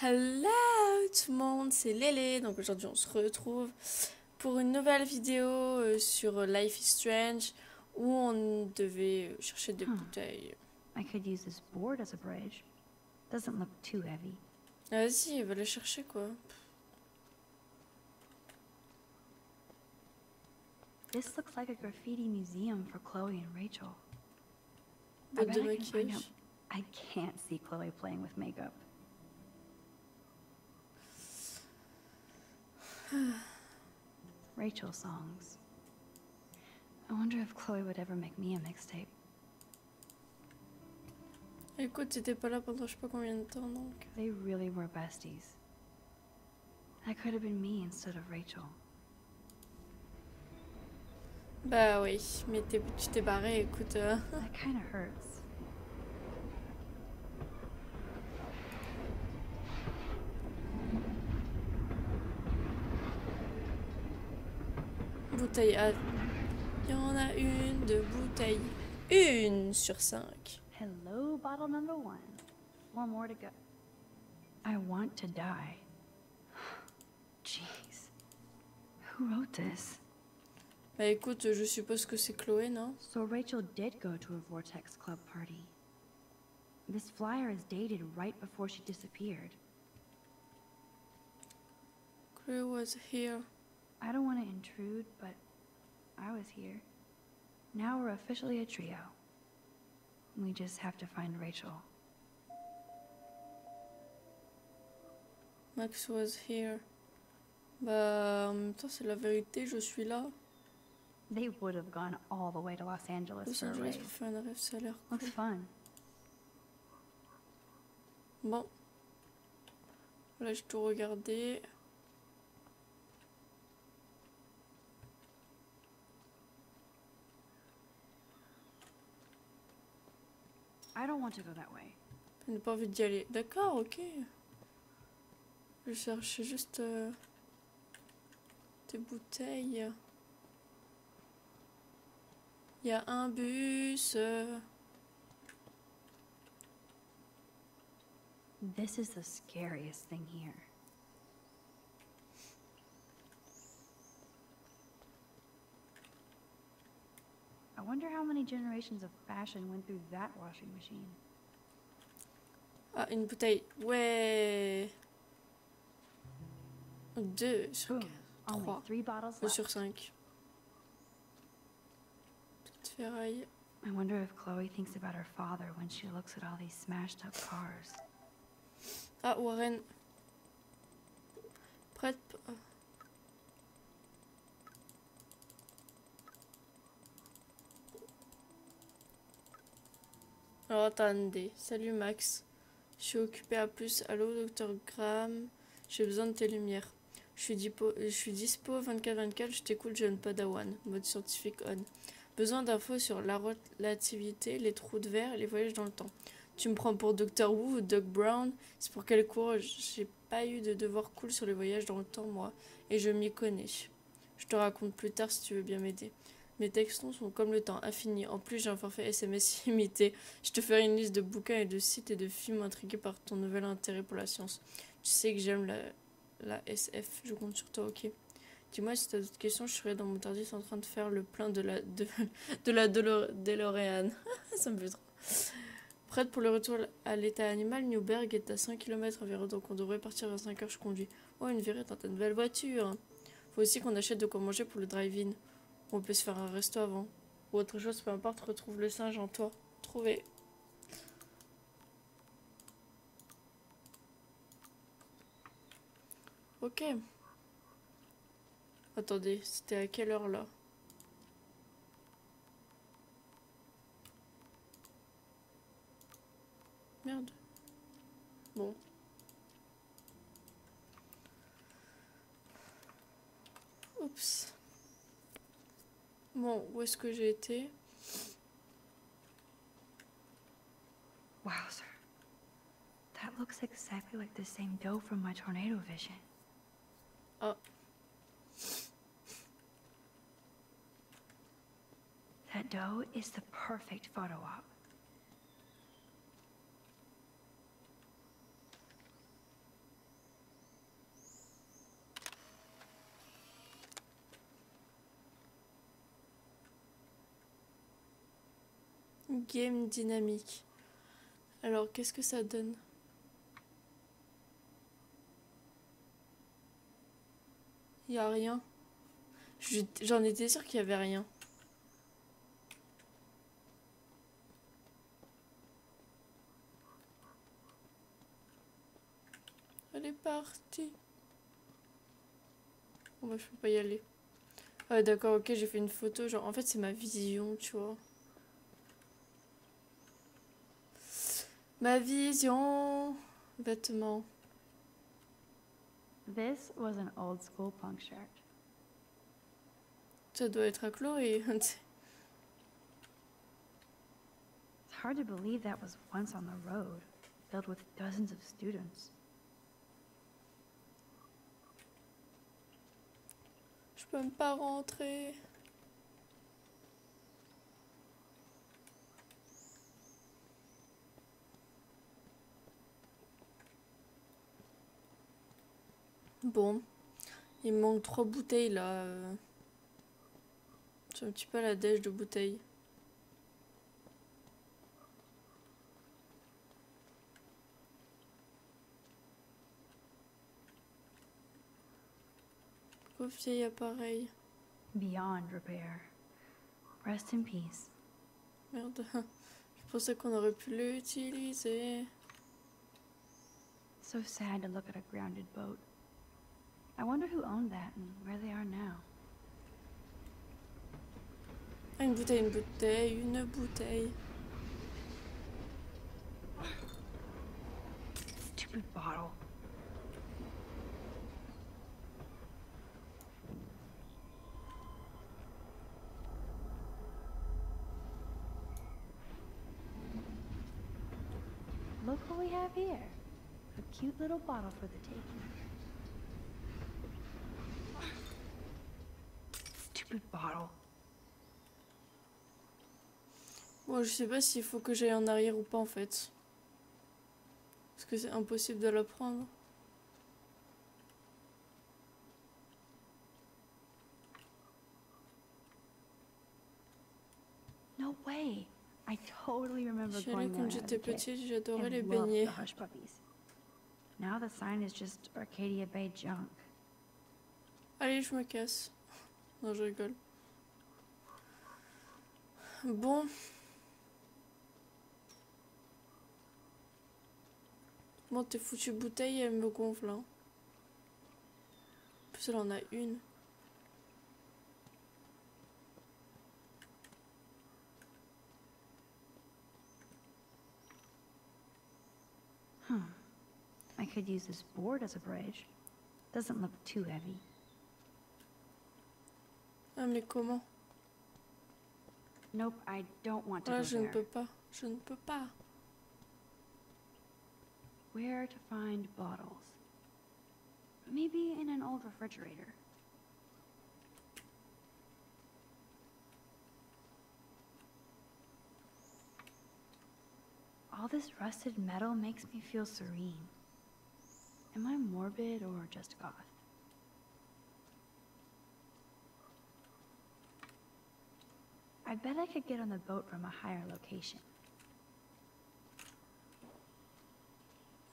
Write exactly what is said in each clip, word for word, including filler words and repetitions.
Hello tout le monde, c'est Lélé, donc aujourd'hui on se retrouve pour une nouvelle vidéo sur Life is Strange où on devait chercher des bouteilles. Vas-y, va les chercher quoi. This looks like a graffiti museum for Chloe and Rachel. I bet I can find out. I can't see Chloe playing with makeup. Rachel songs. I wonder if Chloe would ever make me a mixtape. Écoute, t'étais pas là pendant je sais pas combien de temps donc. They really were besties. That could have been me instead of Rachel. Bah oui, mais t'es, tu t'es barré, écoute. Euh... That kind of hurts. Bouteille à... Il y en a une, deux bouteilles. Une sur cinq. Hello, bottle number one. One more to go. I want to die. Jeez. Who wrote this? Bah écoute, je suppose que c'est Chloé, non? So Rachel did go to a Vortex Club party. This flyer is dated right before she disappeared. Chloé was here. I don't want to intrude, but I was here. Now we're officially a trio. We just have to find Rachel. Max was here. Bah, en même temps, c'est la vérité, je suis là. They would have gone all the way to Los Angeles, Los Angeles for a rave. Pour faire un rêve, ça a l'air cool. Looks fun. Bon. Là, j'ai tout regardé. I don't want to go that way. Je n'ai pas envie d'y aller. D'accord, ok. Je cherche juste euh, des bouteilles. Il y a un bus. This is the scariest thing here. I wonder how many generations of fashion went through that washing machine. Ah, une bouteille. Ouais. Deux sur quatre. Trois. Deux sur cinq. Petite ferraille. I wonder if Chloe thinks about her father when she looks at all these smashed up cars. Ah, Warren. Prête. Alors attendez, salut Max, je suis occupée à plus, allô docteur Graham, j'ai besoin de tes lumières, je suis dispo, je suis dispo vingt-quatre vingt-quatre, je t'écoute jeune padawan, mode scientifique on, besoin d'infos sur la relativité, les trous de verre, les voyages dans le temps, tu me prends pour Doctor Who ou Doc Brown, c'est pour quel cours, j'ai pas eu de devoir cool sur les voyages dans le temps moi, et je m'y connais, je te raconte plus tard si tu veux bien m'aider. Mes textons sont comme le temps, infini. En plus, j'ai un forfait S M S illimité. Je te ferai une liste de bouquins et de sites et de films intrigués par ton nouvel intérêt pour la science. Tu sais que j'aime la, la S F. Je compte sur toi, ok? Dis-moi si tu as d'autres questions. Je serai dans mon TARDIS en train de faire le plein de la, de, de la DeLorean. Ça me fait trop. Prête pour le retour à l'état animal, Newberg est à cinq kilomètres environ, donc on devrait partir vers cinq heures. Je conduis. Oh, une virée, t'as une belle voiture. Faut aussi qu'on achète de quoi manger pour le drive-in. On peut se faire un resto avant. Ou autre chose, peu importe, retrouve le singe en toi. Trouvé. Ok. Attendez, c'était à quelle heure là? Merde. Bon. Oups. Bon, où est-ce que j'ai été? Wow, sir. That looks exactly like the same dough from my tornado vision. Oh. That dough is the perfect photo op. Game dynamique. Alors, qu'est-ce que ça donne? Il n'y a rien. J'en étais sûre qu'il n'y avait rien. Elle est partie. Bon, bah, je peux pas y aller. Ah, d'accord, ok, j'ai fait une photo. Genre, en fait, c'est ma vision, tu vois. Ma vision. Vêtements. This was an old school punk shirt. Ça doit être à Chloé. It's hard to believe that was once on the road, filled with dozens of students. Je peux même pas rentrer. Bon, il me manque trois bouteilles là. J'ai un petit peu la dèche de bouteilles. Au vieil appareil. Beyond repair. Rest in peace. Merde, je pensais qu'on aurait pu l'utiliser. So sad to look at a grounded boat. I wonder who owned that and where they are now. Une bouteille, une bouteille, une bouteille. Stupid bottle. Look what we have here. A cute little bottle for the taking. Bon, je sais pas s'il faut que j'aille en arrière ou pas en fait. Parce que c'est impossible de la prendre. No way. I totally remember going there. Quand j'étais petite, j'adorais les beignets. Now the sign is just Arcadia Bay junk. Allez, je me casse. Non, je rigole. Bon. Bon, tes foutues bouteilles, elles me gonflent. Hein. En plus, elle en a une. Hmm. I could use this board as a bridge. Doesn't look too heavy. Ah, mais comment? Nope, I don't want to ah, go je there. ne peux pas. Je ne peux pas. Where to find bottles? Maybe in an old refrigerator. All this rusted metal makes me feel serene. Am I morbid or just goth? I bet I could get on the boat from a higher location.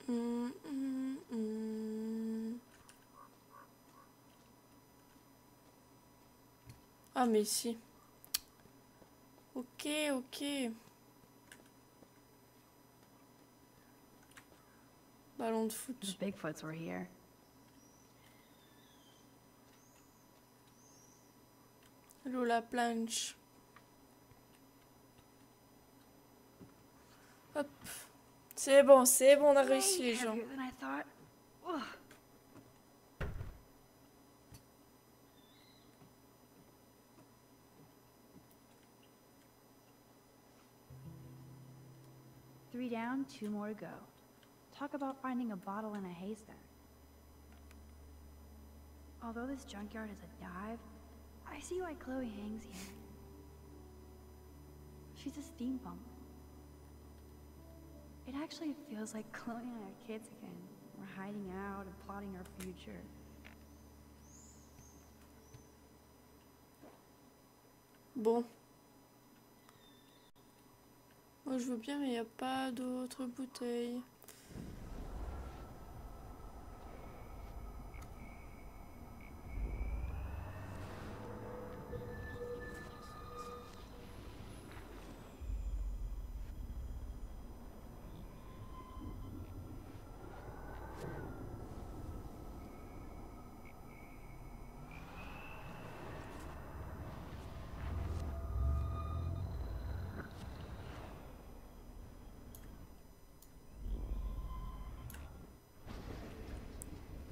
Mm, mm, mm. Ah, mais si. Ok, ok. Ballon de foot. The Bigfoots were here. Allô, la planche. Hop. C'est bon, c'est bon, on a réussi les gens. Three down, two more to go. Talk about finding a bottle in a haystack. Although this junkyard is a dive, I see why Chloe hangs here. She's a steampunk. It actually feels like Chloe and I are kids again. We're hiding out and plotting our future. Bon. que je veux bien, mais il n'y a pas d'autres bouteilles.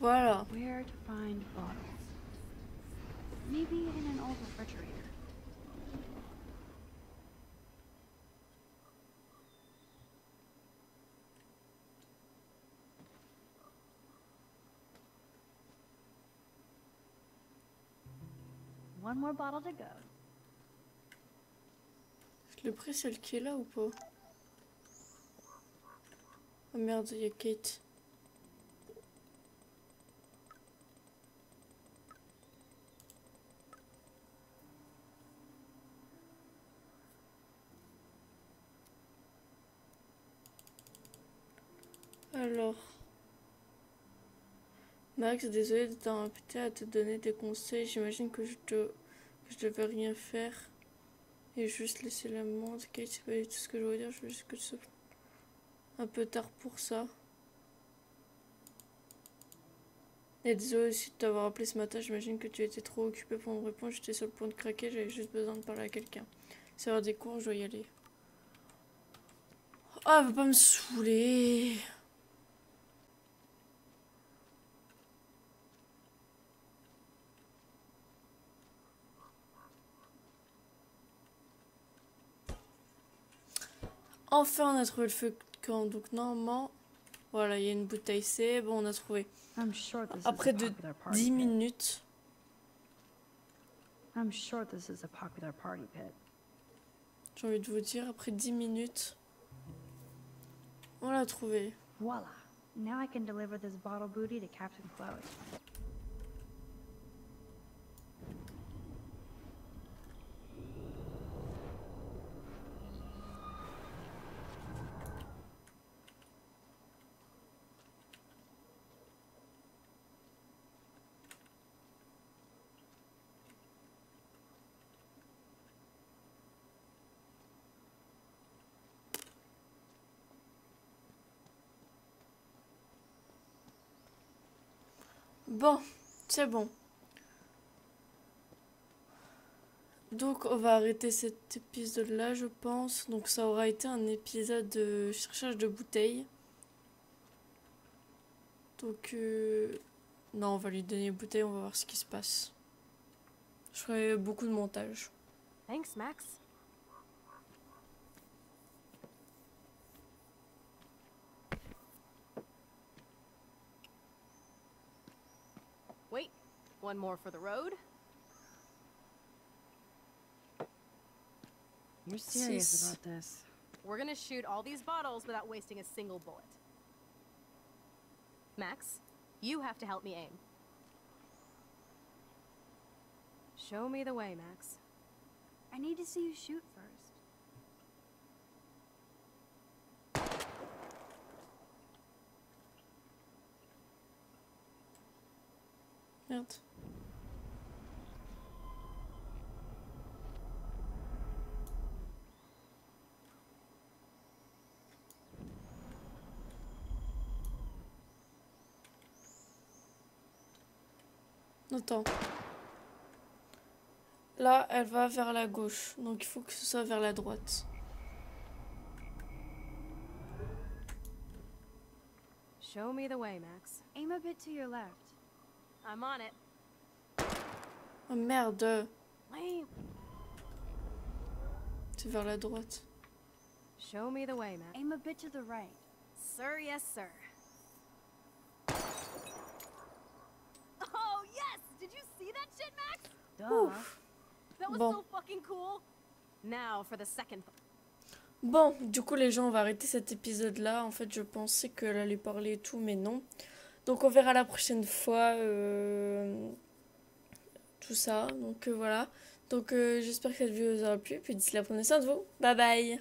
Voilà. Where to find bottles? Maybe in an old refrigerator. One more bottle to go. Je l'ai pris celle qui est là ou pas? Oh merde, il y a Kate. Alors, Max, désolé de t'inviter à te donner des conseils. J'imagine que je te, que je devais rien faire et juste laisser la menthe. Kate, c'est pas du tout ce que je veux dire. Je veux juste que c'est un peu tard pour ça. Et désolé aussi de t'avoir appelé ce matin. J'imagine que tu étais trop occupée pour me répondre. J'étais sur le point de craquer. J'avais juste besoin de parler à quelqu'un. C'est l'heure des cours, je dois y aller. Ah, elle veut pas me saouler. Enfin, on a trouvé le feu quand donc normalement, voilà, il y a une bouteille, c'est bon, on a trouvé. Après de dix minutes. J'ai envie de vous dire, après dix minutes, on l'a trouvé. Voilà. Now I can deliver this bottle booty to Captain Chloe. Bon, c'est bon. Donc on va arrêter cet épisode-là, je pense. Donc ça aura été un épisode de cherchage de bouteilles. Donc euh... non, on va lui donner les bouteilles, on va voir ce qui se passe. Je ferai beaucoup de montage. Thanks, Max. One more for the road. You're serious about this. We're gonna shoot all these bottles without wasting a single bullet. Max, you have to help me aim. Show me the way, Max. I need to see you shoot first. Merde. Attends. Là, elle va vers la gauche, donc il faut que ce soit vers la droite. Show me the way, Max. Aim a bit to your left. I'm on it. Oh merde. C'est vers la droite. Show me the way, Max. Aim a bit to the right. Sir, yes, sir. Bon. Bon, du coup les gens, on va arrêter cet épisode là. En fait je pensais qu'elle allait parler et tout, mais non. Donc on verra la prochaine fois euh, tout ça. Donc euh, voilà. Donc euh, j'espère que cette vidéo vous aura plu. Puis d'ici là, prenez soin de vous. Bye bye.